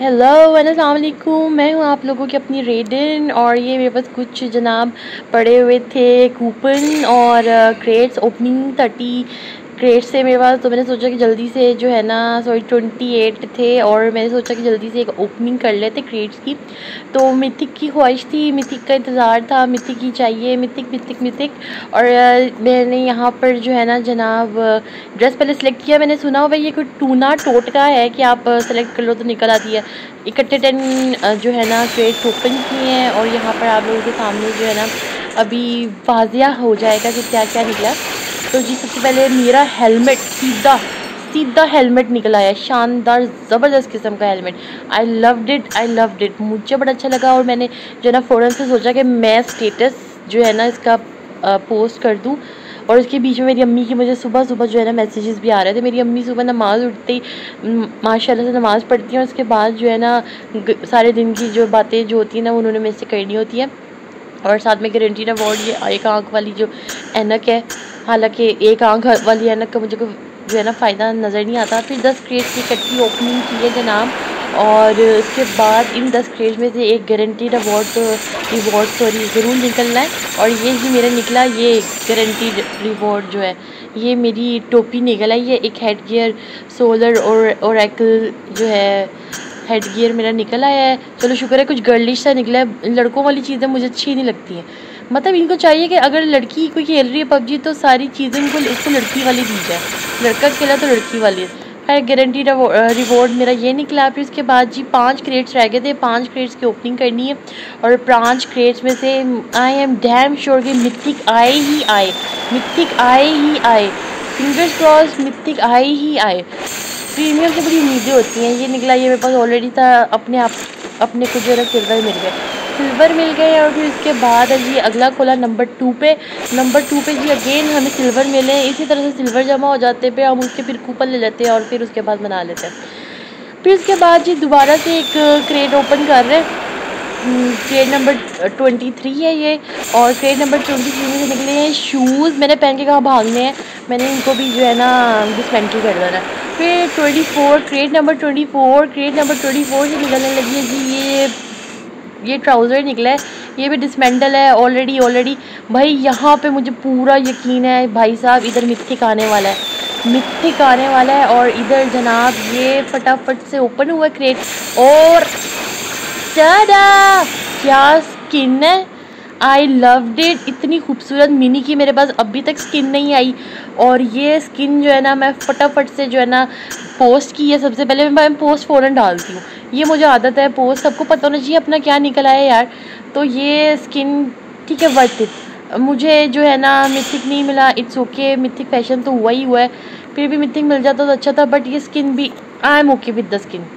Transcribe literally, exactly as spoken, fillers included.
Hello अस्सलाम वालेकुम, मैं हूँ आप लोगों की अपनी रेडिन। और ये मेरे पास कुछ जनाब पड़े हुए थे कूपन और क्रेट्स, ओपनिंग थर्टी क्रेट्स थे मेरे पास। तो मैंने सोचा कि जल्दी से जो है ना सॉरी ट्वेंटी एट थे, और मैंने सोचा कि जल्दी से एक ओपनिंग कर लेते क्रेट्स की। तो मिथिक की ख्वाहिश थी, मिथिक का इंतज़ार था, मिथिक ही चाहिए, मिथिक मिथिक मिथिक। और मैंने यहाँ पर जो है ना जनाब ड्रेस पहले सेलेक्ट किया। मैंने सुना हो भाई ये कोई टूना टोटका है कि आप सेलेक्ट कर लो तो निकल आती है। इकट्ठे टेन जो है ना क्रेट्स ओपन किए हैं, और यहाँ पर आप लोगों के सामने जो है ना अभी वाजिया हो जाएगा कि क्या क्या निकला। तो जी सबसे पहले मेरा हेलमेट, सीधा सीधा हेलमेट निकला है, शानदार ज़बरदस्त किस्म का helmet. I loved it I loved it मुझे बड़ा अच्छा लगा। और मैंने जो है ना फ़ौरन से सोचा कि मैं स्टेटस जो है ना इसका पोस्ट कर दूं। और उसके बीच में मेरी अम्मी की मुझे सुबह सुबह जो है ना मैसेजेस भी आ रहे थे। मेरी अम्मी सुबह नमाज़ उठते ही माशाल्लाह से नमाज़ पढ़ती हैं, और उसके बाद जो है ना सारे दिन की जो बातें जो होती हैं ना उन्होंने मेरे से करनी होती हैं। और साथ में गारंटीड अवार्ड, ये एक आँख वाली जो ऐनक है, हालांकि एक आँख वाली ऐनक का मुझे जो है ना फ़ायदा नज़र नहीं आता। फिर दस क्रेट्स की इकट्ठी ओपनिंग की है जनाब, और उसके बाद इन दस क्रेट्स में से एक गारंटीड अवार्ड रिवॉर्ड सॉरी ज़रूर निकलना है। और ये ही मेरा निकला, ये गारंटीड रिवॉर्ड जो है ये मेरी टोपी निकला। ये एक हेड गियर सोलर और ओरेकल जो है हेड गियर मेरा निकल आया है। चलो शुक्र है कुछ गर्लिश सा निकला है, लड़कों वाली चीज़ें मुझे अच्छी नहीं लगती हैं। मतलब इनको चाहिए कि अगर लड़की कोई खेल रही है पबजी तो सारी चीज़ें इनको इसको लड़की वाली दी जाए, लड़का खेला तो लड़की वाली है। खैर गारंटीड रिवॉर्ड मेरा ये निकला। फिर उसके बाद जी पांच क्रेट्स रह गए थे, पांच क्रेट्स की ओपनिंग करनी है। और पांच क्रेट्स में से आई एम डैम श्योर कि मिथिक आए ही आए, मिथिक आए ही आए, फिंगर्स क्रॉस मिथिक आए ही आए। प्रीमियम से बड़ी उम्मीदें होती हैं। ये निकला, ये मेरे पास ऑलरेडी था, अपने आप अपने को जो है सिल्वर मिल गए, सिल्वर मिल गए। और फिर इसके बाद जी अगला खोला नंबर टू पे, नंबर टू पे जी अगेन हमें सिल्वर मिले। इसी तरह से सिल्वर जमा हो जाते पे हम उसके फिर कूपन ले लेते हैं और फिर उसके बाद बना लेते हैं। फिर उसके बाद जी दोबारा से एक क्रेट ओपन कर रहे हैं, क्रेट नंबर ट्वेंटी थ्री है ये। और क्रेट नंबर ट्वेंटी थ्री में से निकले हैं शूज़, मैंने पहन के कहा भागने हैं, मैंने इनको भी जो है ना डिसमेंटल कर देना। फिर twenty four crate number twenty four crate number twenty four से निकलने लगी है जी ये ये ट्राउज़र निकला है, ये भी डिसमेंटल है ऑलरेडी ऑलरेडी भाई यहाँ पे मुझे पूरा यकीन है भाई साहब इधर मिथिक आने वाला है, मिथिक आने वाला है। और इधर जनाब ये फटाफट से ओपन हुआ क्रेट, और क्या स्किन है, आई लव्ड इट। इतनी खूबसूरत मिनी की मेरे पास अभी तक स्किन नहीं आई, और ये स्किन जो है ना मैं फटाफट से जो है ना पोस्ट की है। सबसे पहले मैं पोस्ट फ़ौरन डालती हूँ, ये मुझे आदत है, पोस्ट सबको पता होना चाहिए अपना क्या निकला है यार। तो ये स्किन ठीक है, वर्थ इट। मुझे जो है ना मिथिक नहीं मिला, इट्स ओके, मिथिक फैशन तो हुआ ही हुआ है, फिर भी मिथिक मिल जाता तो अच्छा था, बट ये स्किन भी I am okay with the skin.